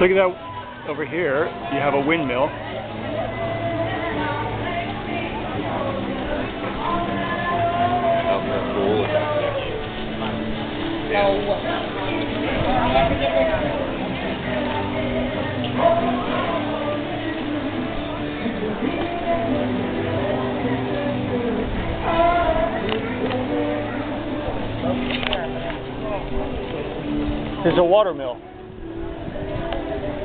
Look at that over here. You have a windmill. There's a water mill.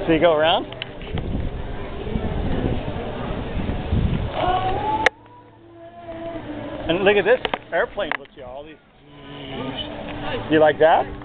So you go around. And look at this airplane looks, y'all. You like that?